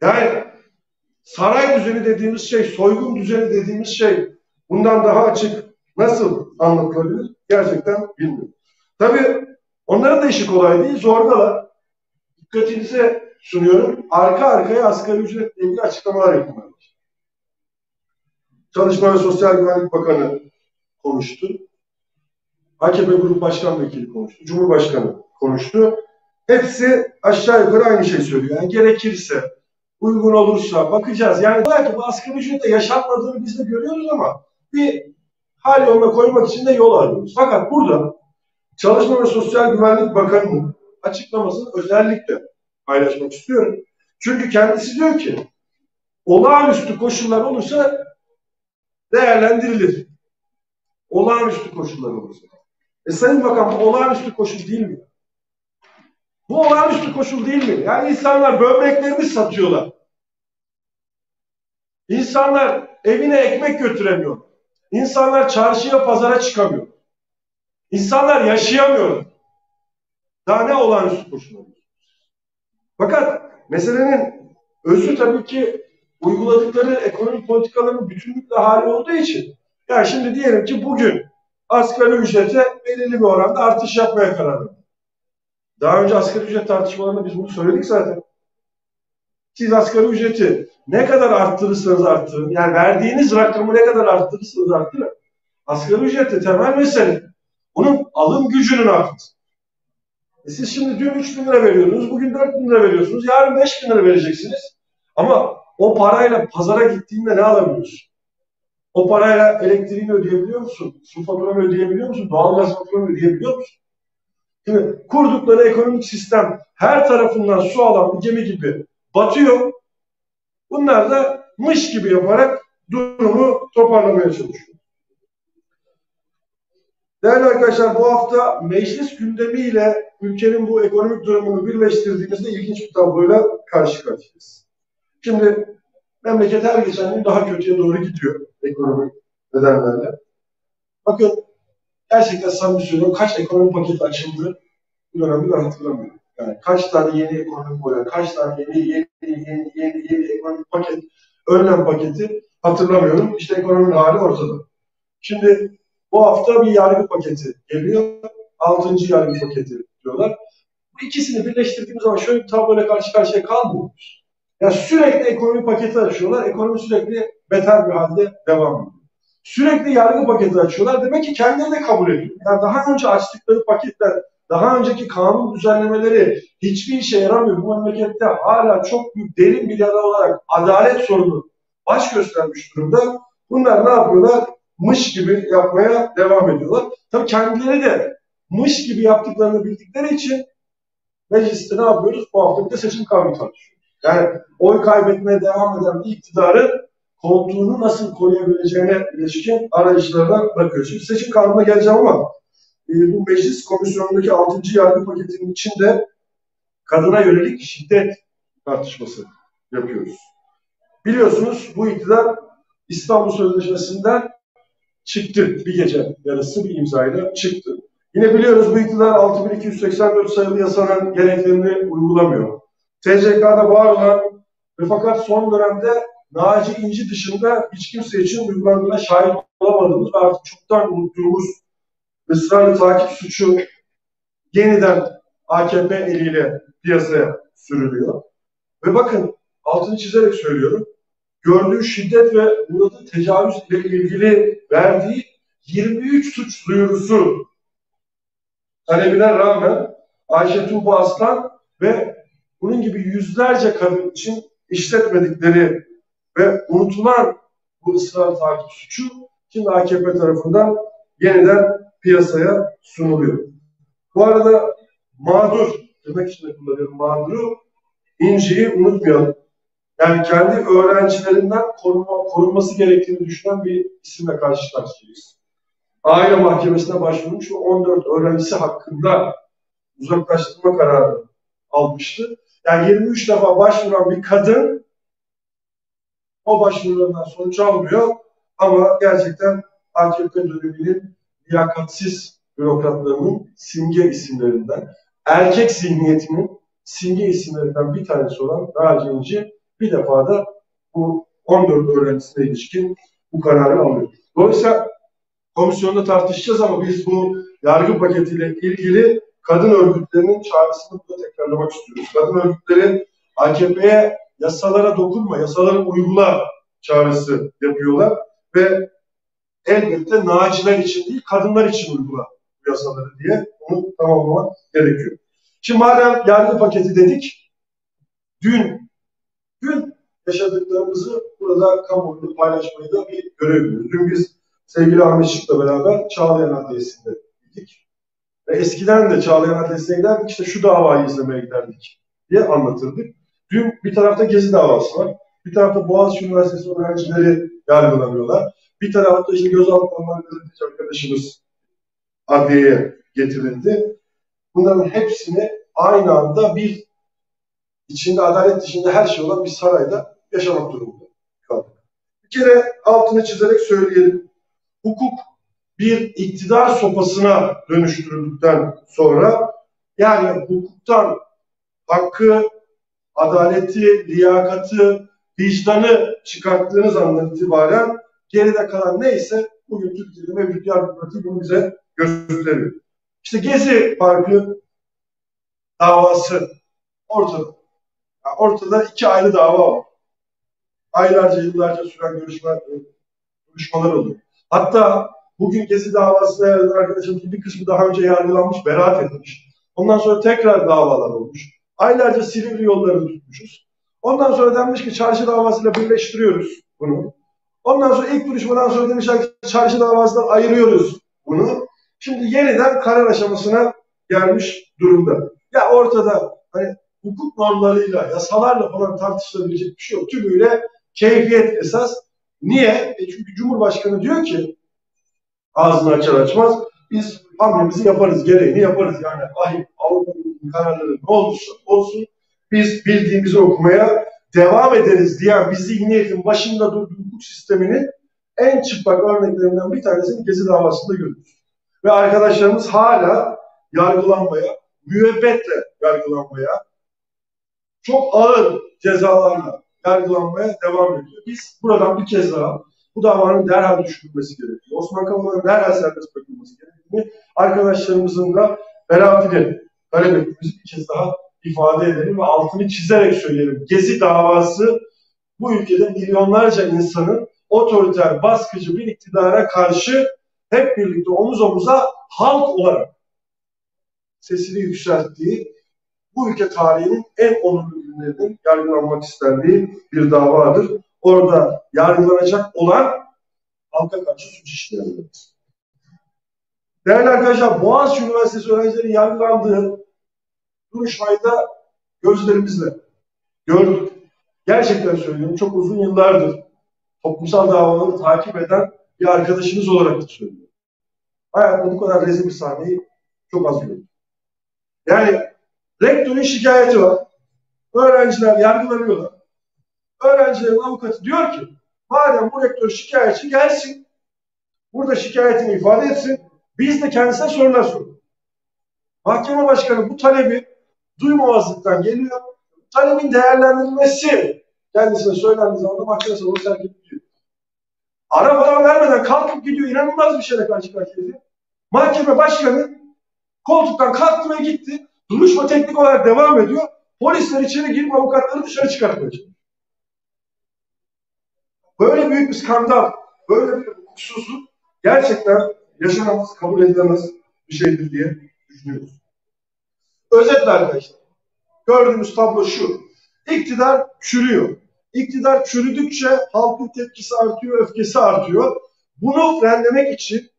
Yani saray düzeni dediğimiz şey, soygun düzeni dediğimiz şey bundan daha açık nasıl anlatılabilir gerçekten bilmiyorum. Tabii onların da işi kolay değil, zordalar. Dikkatinize sunuyorum. Arka arkaya asgari ücretle ilgili açıklamalar yapılmış. Çalışma ve Sosyal Güvenlik Bakanı konuştu. AKP Grup Başkan Vekili konuştu. Cumhurbaşkanı konuştu. Hepsi aşağı yukarı aynı şey söylüyor. Yani gerekirse, uygun olursa bakacağız. Yani belki bu asgari ücretle yaşanmadığını biz de görüyoruz ama bir hal yoluna koymak için de yol arıyoruz. Fakat burada Çalışma ve Sosyal Güvenlik Bakanı'nın açıklamasını özellikle paylaşmak istiyorum. Çünkü kendisi diyor ki olağanüstü koşullar olursa değerlendirilir. Olağanüstü koşullar olursa. Sayın Bakan, bu olağanüstü koşul değil mi? Bu olağanüstü koşul değil mi? Yani insanlar böbreklerini satıyorlar. İnsanlar evine ekmek götüremiyor. İnsanlar çarşıya, pazara çıkamıyor. İnsanlar yaşayamıyor. Daha ne olağanüstü koşullar? Fakat meselenin özü tabii ki uyguladıkları ekonomik politikaların bütünlükle hali olduğu için. Yani şimdi diyelim ki bugün asgari ücrete belirli bir oranda artış yapmaya karar verdi. Daha önce asgari ücret tartışmalarında biz bunu söyledik zaten. Siz asgari ücreti ne kadar arttırırsanız arttırın, yani verdiğiniz rakamı ne kadar arttırırsanız arttırın, asgari ücrette temel mesele onun alım gücünün artması. Siz şimdi dün 3.000 lira veriyordunuz, bugün 4.000 lira veriyorsunuz, yarın 5.000 lira vereceksiniz. Ama o parayla pazara gittiğinde ne alabiliyorsun? O parayla elektriğini ödeyebiliyor musun? Su faturanı ödeyebiliyor musun? Doğalgaz faturanı ödeyebiliyor musun? Şimdi kurdukları ekonomik sistem her tarafından su alan bir gemi gibi batıyor. Bunlar da mış gibi yaparak durumu toparlamaya çalışıyor. Değerli arkadaşlar, bu hafta meclis gündemiyle ülkenin bu ekonomik durumunu birleştirdiğimizde ilginç bir tabloyla karşı karşıyayız. Şimdi memleket her geçen gün daha kötüye doğru gidiyor ekonomik nedenlerle. Bakın, gerçekten samimi söylüyorum, kaç ekonomi paketi açıldı bu dönemde ben hatırlamıyorum. Yani kaç tane yeni ekonomik model, kaç tane yeni ekonomik paket, önlem paketi hatırlamıyorum. İşte ekonominin hali ortada. Şimdi bu hafta bir yargı paketi geliyor. 6. yargı paketi diyorlar. Bu ikisini birleştirdiğimiz zaman şöyle bir tabloyla karşı karşıya kalmıyoruz. Yani sürekli ekonomi paketi açıyorlar. Ekonomi sürekli beter bir halde devam ediyor. Sürekli yargı paketi açıyorlar. Demek ki kendileri de kabul ediyor. Yani daha önce açtıkları paketler, daha önceki kanun düzenlemeleri hiçbir işe yaramıyor. Bu memlekette hala çok büyük, derin bir yara olarak adalet sorunu baş göstermiş durumda. Bunlar ne yapıyorlar? Mış gibi yapmaya devam ediyorlar. Tabii kendileri de mış gibi yaptıklarını bildikleri için mecliste ne yapıyoruz? Bu hafta bir de seçim kanunu tartışıyoruz. Yani oy kaybetmeye devam eden bir iktidarın koltuğunu nasıl koruyabileceğine ilişkin arayışlarına bakıyoruz. Şimdi seçim kanununa geleceğim ama bu meclis komisyonundaki 6. yargı paketinin içinde kadına yönelik şiddet tartışması yapıyoruz. Biliyorsunuz bu iktidar İstanbul Sözleşmesi'nden çıktı. Bir gece yarısı bir imzayla çıktı. Yine biliyoruz bu iktidar 6.284 sayılı yasanın gereklerini uygulamıyor. TCK'da var olan ve fakat son dönemde Naci İnci dışında hiç kimse için uygulandığına şahit olamadığımız, artık çoktan unuttuğumuz ısrarlı takip suçu yeniden AKP eliyle piyasaya sürülüyor. Ve bakın, altını çizerek söylüyorum, gördüğü şiddet ve uğradığı tecavüz ile ilgili verdiği 23 suç duyurusu talebine rağmen Ayşe Tuğba Aslan ve bunun gibi yüzlerce kadın için işletmedikleri ve unutulan bu ısrarlı takip suçu şimdi AKP tarafından yeniden piyasaya sunuluyor. Bu arada mağdur demek için de kullanıyorum mağduru, İnci'yi unutmayalım. Yani kendi öğrencilerinden korunması gerektiğini düşünen bir isimle karşı karşıyayız. Aile mahkemesine başvurmuş ve 14 öğrencisi hakkında uzaklaştırma kararı almıştı. Yani 23 defa başvuran bir kadın, o başvurularından sonuç almıyor ama gerçekten AKP döneminin liyakatsiz bürokratlarının simge isimlerinden, erkek zihniyetinin simge isimlerinden bir tanesi olan Naci İnci Bir defa da bu 14 öğrencisine ilişkin bu kararı alıyor. Dolayısıyla komisyonda tartışacağız ama biz bu yargı paketiyle ilgili kadın örgütlerinin çağrısını da tekrarlamak istiyoruz. Kadın örgütleri AKP'ye yasalara dokunma, yasaları uygula çağrısı yapıyorlar ve elbette naciler için değil, kadınlar için uygula yasaları diye bunu tamamlamak gerekiyor. Şimdi madem yargı paketi dedik, dün yaşadıklarımızı burada kamuoyuyla paylaşmayı da bir görev biliyoruz. Dün biz sevgili Ahmet Şıkla beraber Çağlayan Adliyesi'nde gittik. Ve eskiden de Çağlayan Adliyesi'ne giderdik, işte şu davayı izlemeye giderdik diye anlatırdık. Dün bir tarafta Gezi davası var, bir tarafta Boğaziçi Üniversitesi öğrencileri yargılanıyorlar, bir tarafta işte gözaltı alınan gazeteci arkadaşımız adliyeye getirildi. Bunların hepsini aynı anda bir içinde adalet dışında her şey olan bir sarayda yaşamak durumunda kaldık. Bir kere altını çizerek söyleyelim. Hukuk bir iktidar sopasına dönüştürüldükten sonra, yani hukuktan hakkı, adaleti, liyakati, vicdanı çıkarttığınız andan itibaren geride kalan neyse bugün Türkiye'de mevcut yargı pratiği bunu bize gösteriyor. İşte Gezi Parkı davası ortada. Yani ortada iki ayrı dava var. Aylarca, yıllarca süren görüşmeler oluyor. Hatta bugün Gezi davasına yer alan arkadaşımızın bir kısmı daha önce yargılanmış, beraat edilmiş. Ondan sonra tekrar davalar olmuş. Aylarca Silivri yollarını tutmuşuz. Ondan sonra denmiş ki çarşı davasıyla birleştiriyoruz bunu. Ondan sonra ilk duruşmadan sonra demişler ki çarşı davasından ayırıyoruz bunu. Şimdi yeniden karar aşamasına gelmiş durumda. Ya ortada hani hukuk normlarıyla, yasalarla falan tartışılabilecek bir şey yok. Tümüyle keyfiyet esas. Niye? Çünkü Cumhurbaşkanı diyor ki ağzını açar açmaz biz hamlemizi yaparız, gereğini yaparız. Yani Avrupa'nın kararları ne olursa olsun biz bildiğimizi okumaya devam ederiz diyen bir zihniyetin başında durduğu hukuk sisteminin en çıplak örneklerinden bir tanesini Gezi davasında görüyoruz. Ve arkadaşlarımız hala yargılanmaya, müebbetle yargılanmaya, çok ağır cezalarla yargılanmaya devam ediyor. Biz buradan bir kez daha bu davanın derhal düşürülmesi gerekiyor. Osman Kavala'nın derhal serbest bırakılması gerektiğini, arkadaşlarımızın da beraatini talep ettiğimizi bir kez daha ifade edelim ve altını çizerek söyleyelim. Gezi davası bu ülkede milyonlarca insanın otoriter, baskıcı bir iktidara karşı hep birlikte omuz omuza halk olarak sesini yükselttiği, bu ülke tarihinin en onurlu günlerinin yargılanmak istendiği bir davadır. Orada yargılanacak olan halka karşı suç işleyenlerdir. Değerli arkadaşlar, Boğaziçi Üniversitesi öğrencilerinin yargılandığı duruşmayı da gözlerimizle gördük. Gerçekten söylüyorum, çok uzun yıllardır toplumsal davaları takip eden bir arkadaşımız olarak da söylüyorum. Hayatımda bu kadar rezil bir sahneyi çok az gördüm. Yani rektörün şikayeti var. Öğrenciler yargılanıyorlar. Öğrencilerin avukatı diyor ki madem bu rektör şikayetçi gelsin, burada şikayetini ifade etsin, biz de kendisine sorular soralım. Mahkeme başkanı bu talebi duymamazlıktan geliyor. Talebin değerlendirilmesi kendisine söylendiği zaman da mahkeme salonu terk ediyor. Ara falan vermeden kalkıp gidiyor. İnanılmaz bir şeyle karşı karşıya. Mahkeme başkanı koltuktan kalktı ve gitti. Duruşma teknik olarak devam ediyor. Polisler içeri girip avukatları dışarı çıkartmayacak. Böyle büyük bir skandal, böyle bir hukuksuzluk gerçekten yaşanamaz, kabul edilemez bir şeydir diye düşünüyoruz. Özetle arkadaşlar, gördüğümüz tablo şu. İktidar çürüyor. İktidar çürüdükçe halkın tepkisi artıyor, öfkesi artıyor. Bunu frenlemek için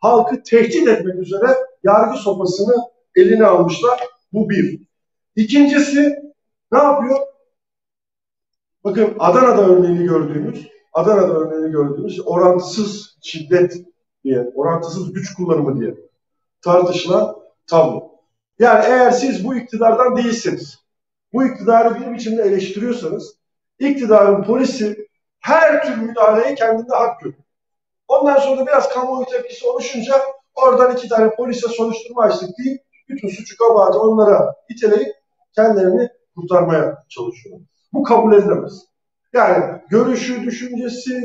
halkı tehdit etmek üzere yargı sopasını eline almışlar. Bu bir. İkincisi ne yapıyor? Bakın Adana'da örneğini gördüğümüz orantısız şiddet diye, orantısız güç kullanımı diye tartışılan tablo. Yani eğer siz bu iktidardan değilseniz, bu iktidarı bir biçimde eleştiriyorsanız, iktidarın polisi her tür müdahaleye kendinde hak görüyor. Ondan sonra biraz kamuoyu tepkisi oluşunca oradan iki tane polise soruşturma açtık deyip bütün suçu kabahatı onlara iteleyip kendilerini kurtarmaya çalışıyorlar. Bu kabul edilemez. Yani görüşü, düşüncesi,